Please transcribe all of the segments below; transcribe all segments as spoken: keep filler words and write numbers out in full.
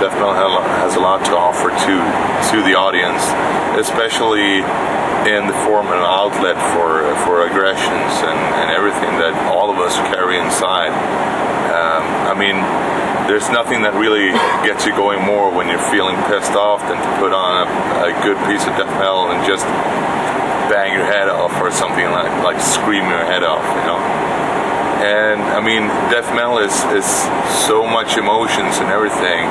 definitely has a lot to offer to to the audience, especially in the form of an outlet for for aggressions and, and everything that all of us carry inside. Um, I mean, there's nothing that really gets you going more when you're feeling pissed off than to put on a, a good piece of death metal and just bang your head off, or something like like scream your head off, you know. And I mean, death metal is, is so much emotions and everything,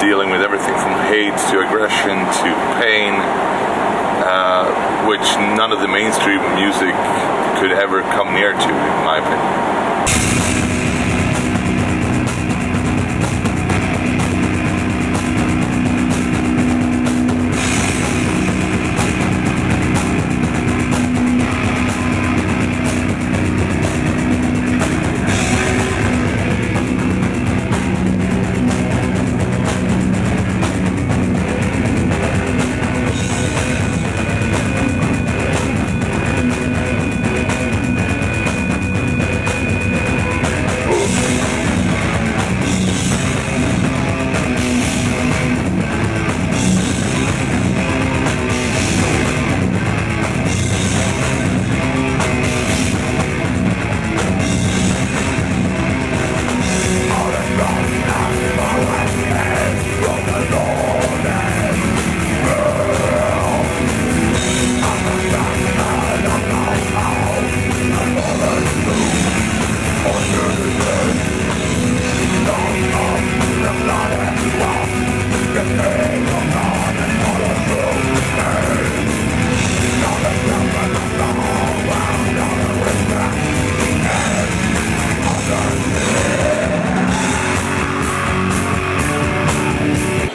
dealing with everything from hate to aggression to pain, uh, which none of the mainstream music could ever come near to, in my opinion.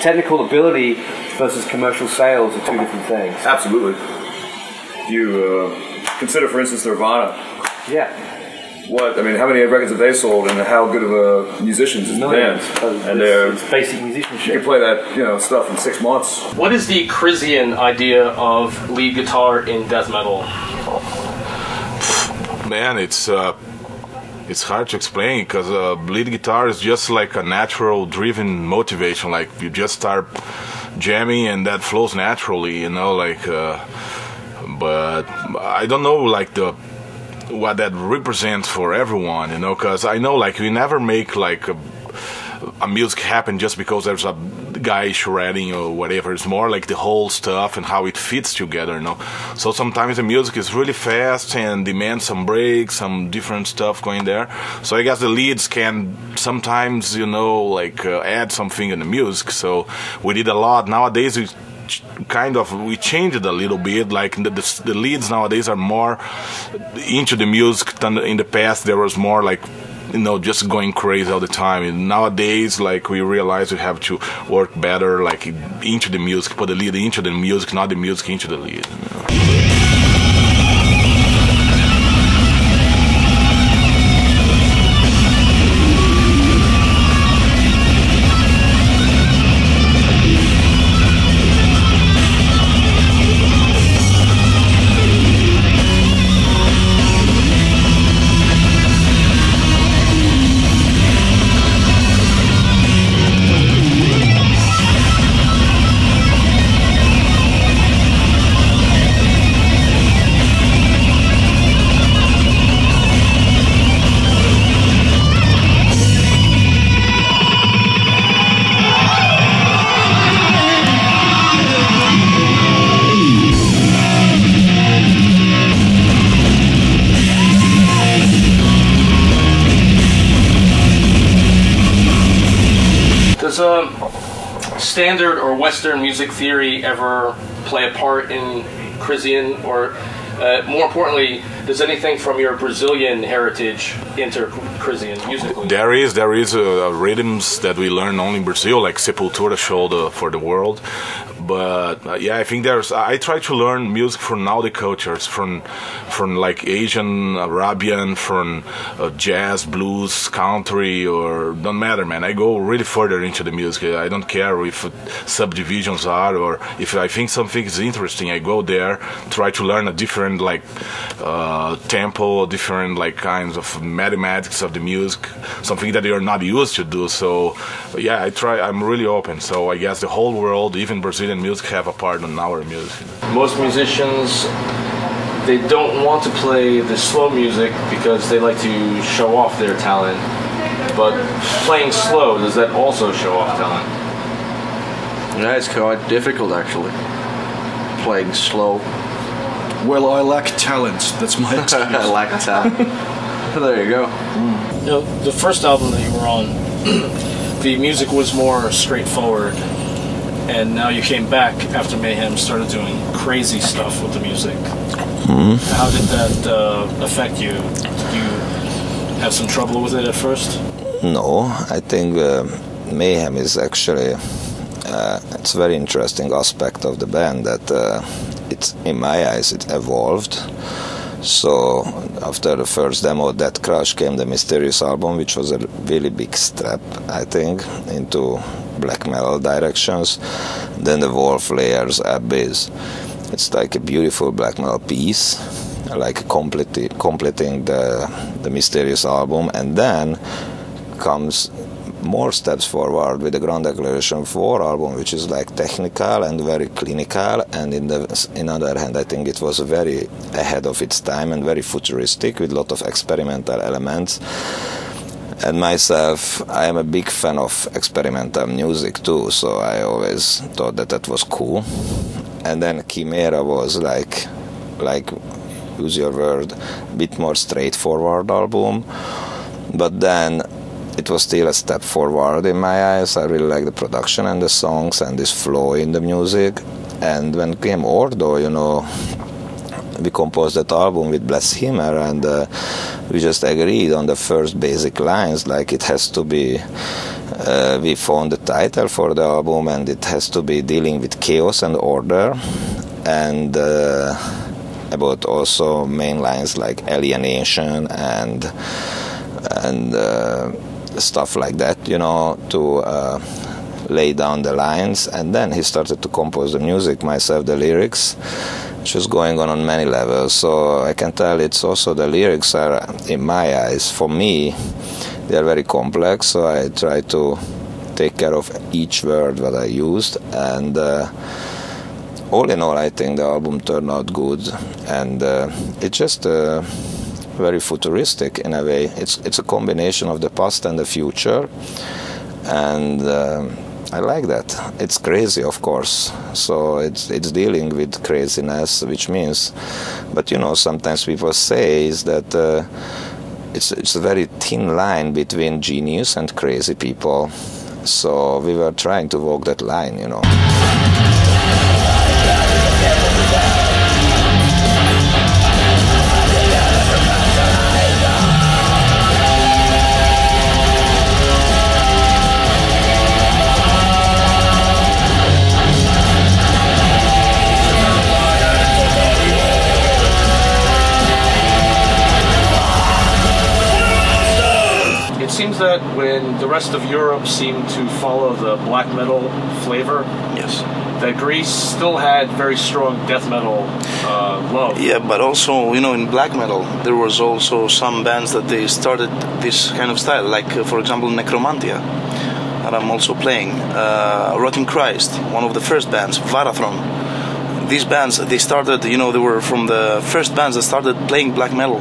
Technical ability versus commercial sales are two different things. Absolutely. If you uh, consider, for instance, Nirvana. Yeah. What, I mean, how many records have they sold, and how good of a musicians is the band? And they're, it's basic musicianship. You can play that, you know, stuff in six months. What is the Krisiun idea of lead guitar in death metal? Man, it's uh, it's hard to explain, because uh, lead guitar is just like a natural driven motivation. Like, you just start jamming and that flows naturally, you know, like, uh, but I don't know, like, the what that represents for everyone, you know, because I know, like, you never make, like, a, a music happen just because there's a guy shredding or whatever. It's more like the whole stuff and how it fits together, you know. So sometimes the music is really fast and demands some breaks, some different stuff going there. So I guess the leads can sometimes, you know, like, uh, add something in the music. So we did a lot. Nowadays we kind of we changed it a little bit. Like, the, the, the leads nowadays are more into the music than in the past. There was more like, you know, just going crazy all the time. And nowadays, like, we realize we have to work better, like, into the music, put the lead into the music, not the music into the lead, you know. Standard or Western music theory ever play a part in Krisiun, or uh, more importantly, does anything from your Brazilian heritage enter Krisiun musically? There is, there is uh, rhythms that we learn only in Brazil, like Sepultura showed uh, for the world. But uh, yeah, I think there's. I try to learn music from all the cultures, from from like Asian, Arabian, from uh, jazz, blues, country, or don't matter, man. I go really further into the music. I don't care if subdivisions are, or if I think something is interesting, I go there, try to learn a different like uh, tempo, different like kinds of mathematics of the music, something that you're not used to do. So yeah, I try. I'm really open. So I guess the whole world, even Brazilian music, have a part in our music. Most musicians, they don't want to play the slow music because they like to show off their talent. But playing slow, does that also show off talent? Yeah, it's quite difficult actually, playing slow. Well, I lack talent. That's my excuse. I lack talent. There you go. Mm. You know, the first album that you were on, the music was more straightforward. And now you came back after Mayhem started doing crazy stuff with the music. Mm-hmm. How did that uh, affect you? Did you have some trouble with it at first? No, I think uh, Mayhem is actually uh, it's a very interesting aspect of the band that uh, it's, in my eyes, it evolved. So after the first demo, Death Crush, came the Mysterious album, which was a really big step, I think, into black metal directions. Then the Wolf Layer's Abyss. It's like a beautiful black metal piece, like complete, completing the, the Mysterious album. And then comes more steps forward with the Grand Declaration four album, which is like technical and very clinical, and in the in other hand, I think it was very ahead of its time and very futuristic with a lot of experimental elements. And myself, I am a big fan of experimental music too, so I always thought that that was cool. And then Chimera was like, like use your word, a bit more straightforward album, but then it was still a step forward in my eyes. I really like the production and the songs and this flow in the music. And when came Ordo, you know, we composed that album with Blessheimer, and uh, we just agreed on the first basic lines, like it has to be, uh, we found the title for the album, and it has to be dealing with chaos and order, and uh, about also main lines like alienation and, and uh, stuff like that, you know, to uh, lay down the lines. And then he started to compose the music, myself the lyrics, which was going on on many levels. So I can tell it's also the lyrics are, in my eyes, for me, they are very complex, so I try to take care of each word that I used. And uh, all in all, I think the album turned out good, and uh, it just uh, very futuristic in a way. It's it's a combination of the past and the future, and uh, I like that. It's crazy, of course. So it's it's dealing with craziness, which means, but you know, sometimes people say is that uh, it's it's a very thin line between genius and crazy people. So we were trying to walk that line, you know. That when the rest of Europe seemed to follow the black metal flavor, yes, that Greece still had very strong death metal uh, love. Yeah, but also, you know, in black metal there was also some bands that they started this kind of style, like uh, for example Necromantia, that I'm also playing, uh, Rotting Christ, one of the first bands, Varathron. These bands, they started, you know, they were from the first bands that started playing black metal,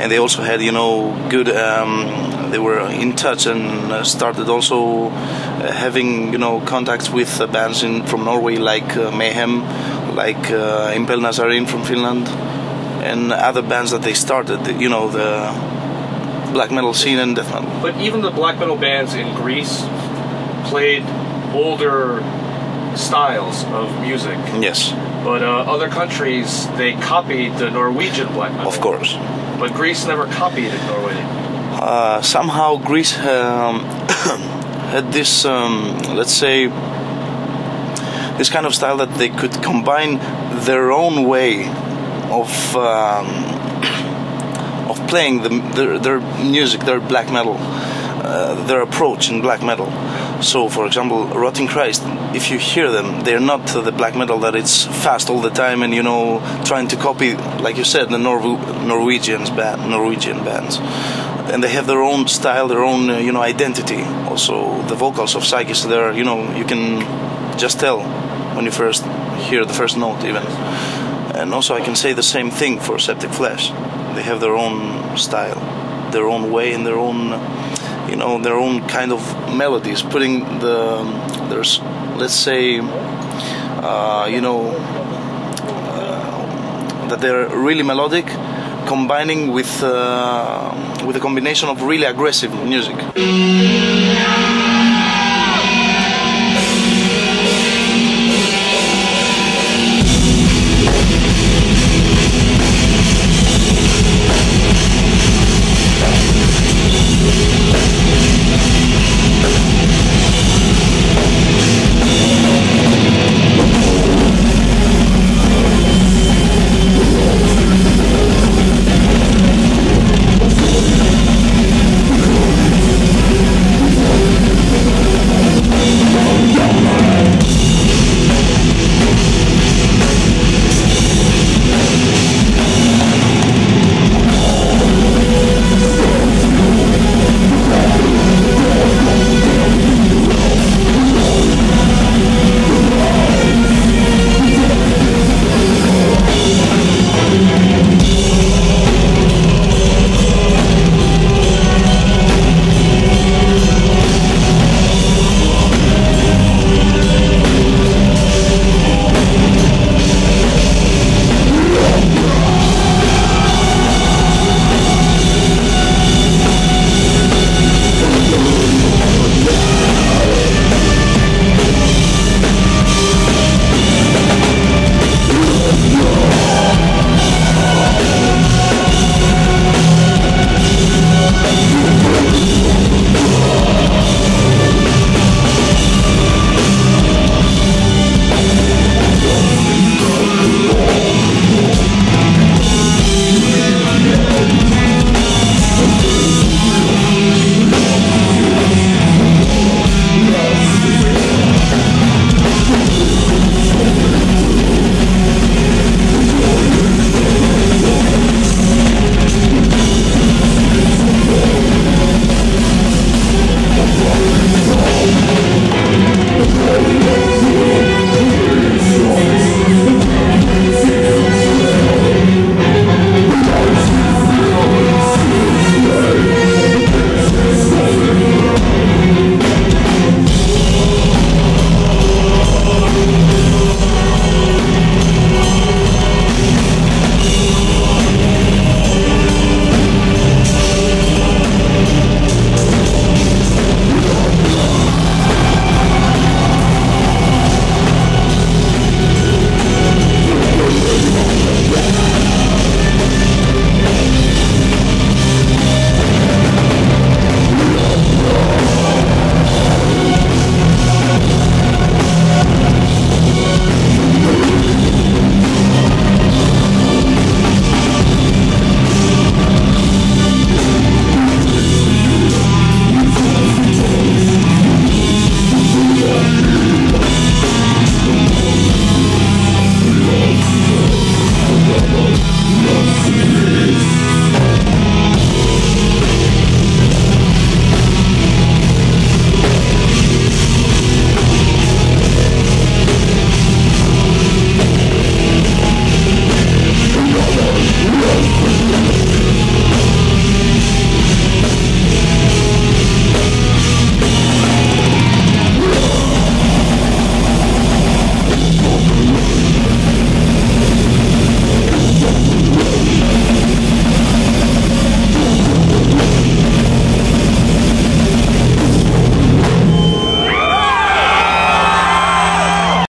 and they also had, you know, good um, they were in touch and started also having, you know, contacts with bands in, from Norway, like uh, Mayhem, like uh, Impel Nazarin from Finland, and other bands that they started, you know, the black metal scene and death metal. But even the black metal bands in Greece played older styles of music. Yes. But uh, other countries, they copied the Norwegian black metal. Of course. But Greece never copied it, Norway. Uh, somehow Greece um, had this, um, let's say, this kind of style that they could combine their own way of um, of playing the, their, their music, their black metal, uh, their approach in black metal. So, for example, Rotting Christ, if you hear them, they're not the black metal that it's fast all the time and, you know, trying to copy, like you said, the Norv Norwegians band, Norwegian bands. And they have their own style, their own, uh, you know, identity. Also, the vocals of Psychis, they're, you know, you can just tell when you first hear the first note, even. And also, I can say the same thing for Septic Flesh. They have their own style, their own way, and their own... Uh, you know, their own kind of melodies, putting the, there's, let's say, uh, you know, uh, that they're really melodic, combining with, uh, with a combination of really aggressive music.